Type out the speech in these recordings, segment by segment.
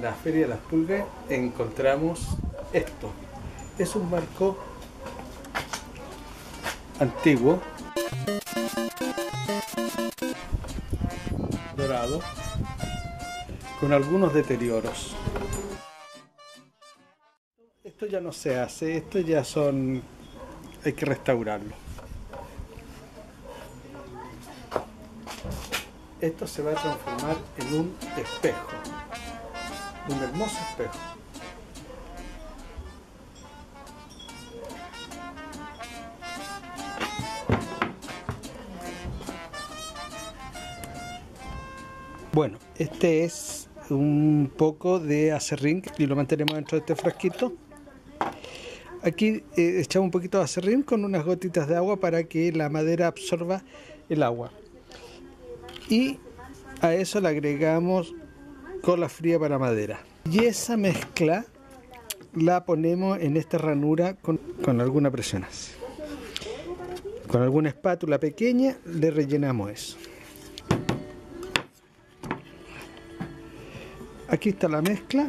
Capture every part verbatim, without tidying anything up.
en la Feria de las Pulgas encontramos esto. Es un barco antiguo, dorado, con algunos deterioros. Esto ya no se hace, esto ya son... hay que restaurarlo. Esto se va a transformar en un espejo, un hermoso espejo. Bueno, este es un poco de aserrín y lo mantenemos dentro de este frasquito. Aquí eh, echamos un poquito de aserrín con unas gotitas de agua para que la madera absorba el agua. Y a eso le agregamos cola fría para madera. Y esa mezcla la ponemos en esta ranura con, con alguna presión así. Con alguna espátula pequeña le rellenamos eso. Aquí está la mezcla.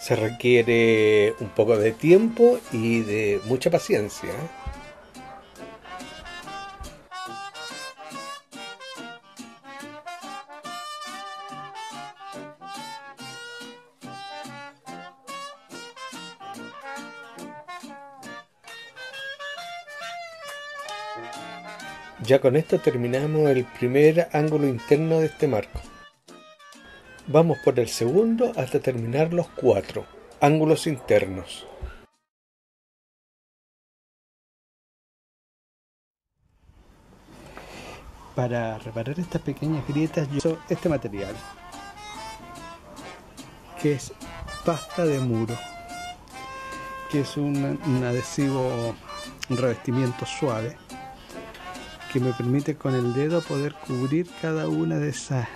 Se requiere un poco de tiempo y de mucha paciencia. Ya con esto terminamos el primer ángulo interno de este marco. Vamos por el segundo hasta terminar los cuatro ángulos internos. Para reparar estas pequeñas grietas yo uso este material, que es pasta de muro, que es un, un adhesivo, un revestimiento suave, que me permite con el dedo poder cubrir cada una de esas,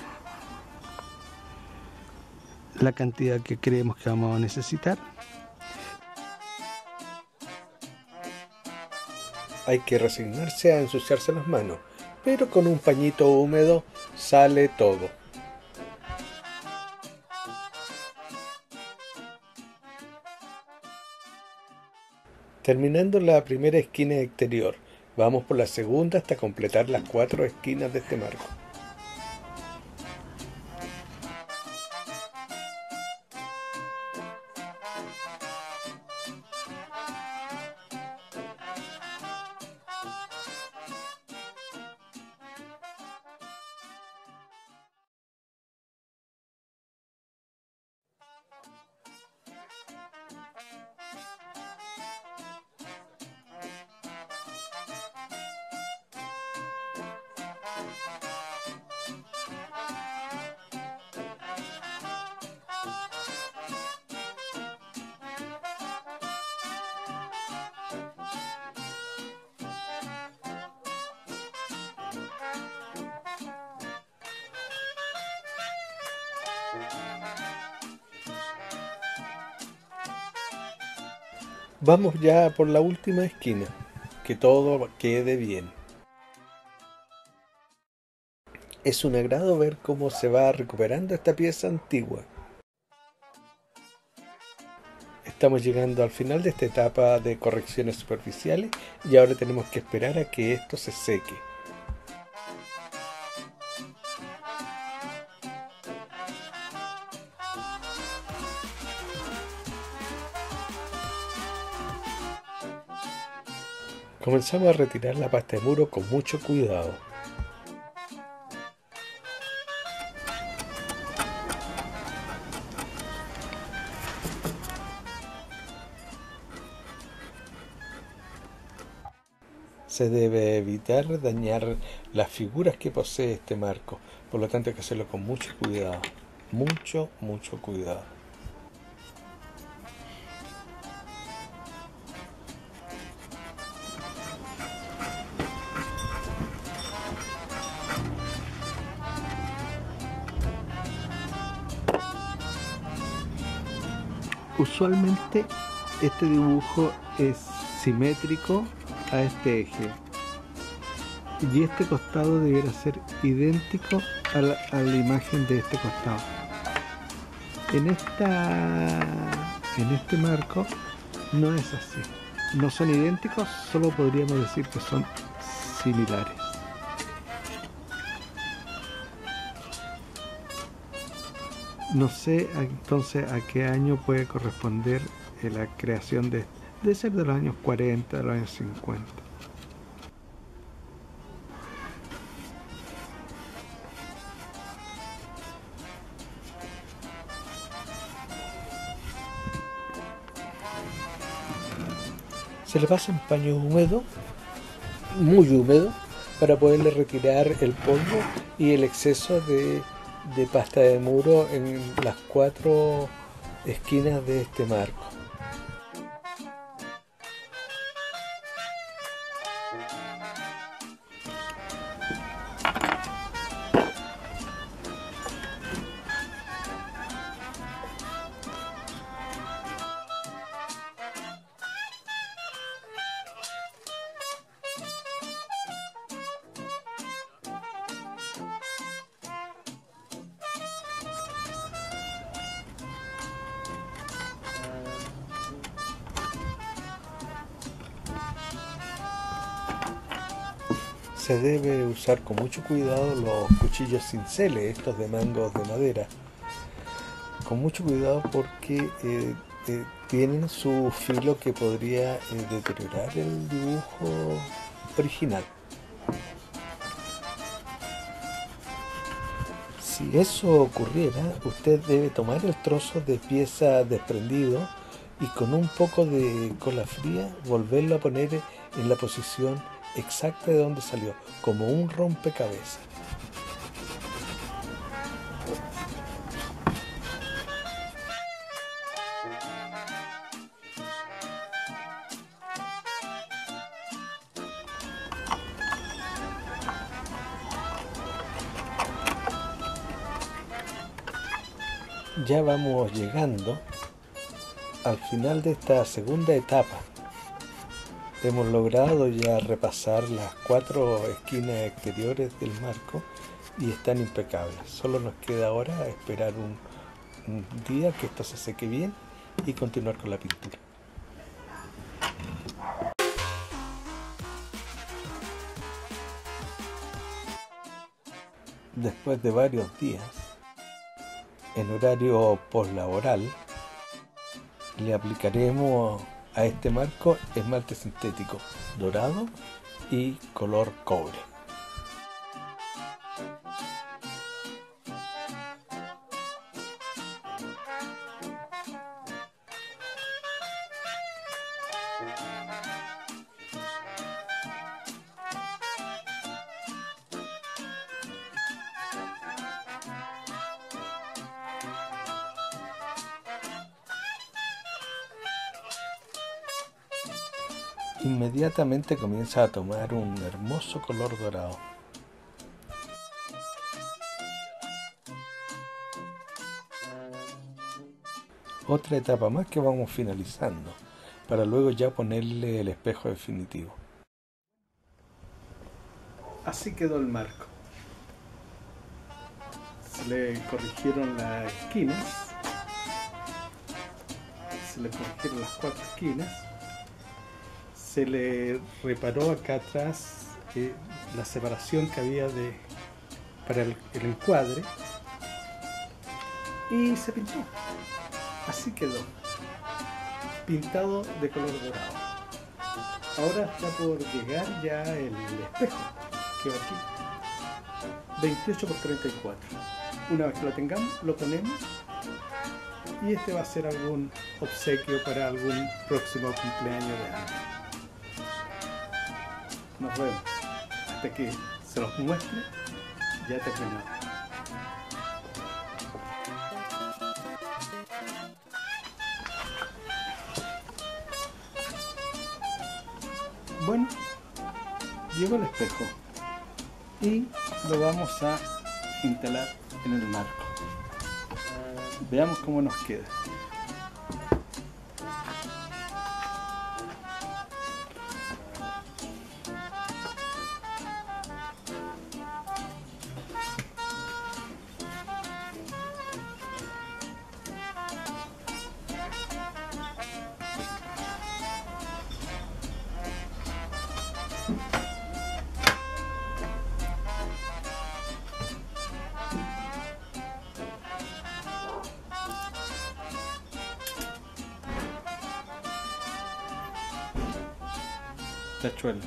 la cantidad que creemos que vamos a necesitar. Hay que resignarse a ensuciarse las manos, pero con un pañito húmedo sale todo. Terminando la primera esquina exterior, vamos por la segunda hasta completar las cuatro esquinas de este marco. Vamos ya por la última esquina, que todo quede bien. Es un agrado ver cómo se va recuperando esta pieza antigua. Estamos llegando al final de esta etapa de correcciones superficiales y ahora tenemos que esperar a que esto se seque. Comenzamos a retirar la pasta de muro con mucho cuidado. Se debe evitar dañar las figuras que posee este marco, por lo tanto hay que hacerlo con mucho cuidado, mucho, mucho cuidado. Usualmente este dibujo es simétrico a este eje, y este costado debiera ser idéntico a la, a la imagen de este costado. En esta, en este marco no es así, no son idénticos, solo podríamos decir que son similares. No sé entonces a qué año puede corresponder la creación de, de ser de los años cuarenta, de los años cincuenta. Se le pasa un paño húmedo, muy húmedo, para poderle retirar el polvo y el exceso de, de pasta de muro en las cuatro esquinas de este marco. Se debe usar con mucho cuidado los cuchillos cinceles, estos de mangos de madera, con mucho cuidado porque eh, eh, tienen su filo que podría eh, deteriorar el dibujo original. Si eso ocurriera, usted debe tomar el trozo de pieza desprendido y con un poco de cola fría volverlo a poner en la posición exacta de donde salió, como un rompecabezas. Ya vamos llegando al final de esta segunda etapa. Hemos logrado ya repasar las cuatro esquinas exteriores del marco y están impecables. Solo nos queda ahora esperar un, un día que esto se seque bien y continuar con la pintura. Después de varios días, en horario poslaboral, le aplicaremos a este marco esmalte sintético dorado y color cobre. Inmediatamente comienza a tomar un hermoso color dorado. Otra etapa más que vamos finalizando, para luego ya ponerle el espejo definitivo. Así quedó el marco. Se le corrigieron las esquinas. Se le corrigieron las cuatro esquinas. Se le reparó acá atrás eh, la separación que había de, para el, el encuadre y se pintó. Así quedó, pintado de color dorado. Ahora está por llegar ya el espejo que va aquí, veintiocho por treinta y cuatro. Una vez que lo tengamos, lo ponemos y este va a ser algún obsequio para algún próximo cumpleaños de alguien. Nos vemos hasta que se los muestre, ya terminó. Bueno, llegó el espejo y lo vamos a instalar en el marco. Veamos cómo nos queda. tachuelas.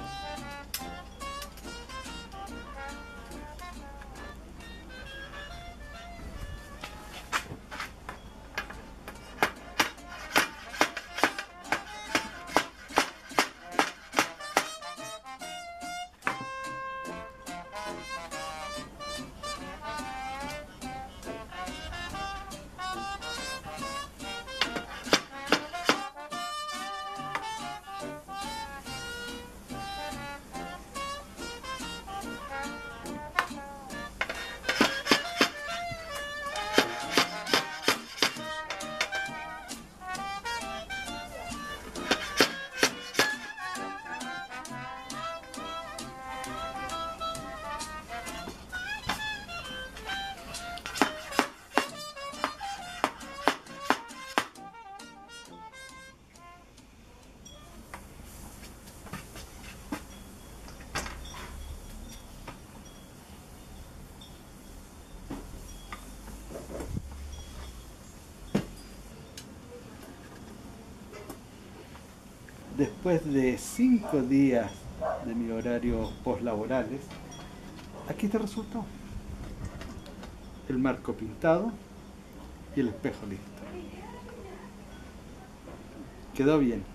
Después de cinco días de mi horario poslaborales, aquí te resultó el marco pintado y el espejo listo. Quedó bien.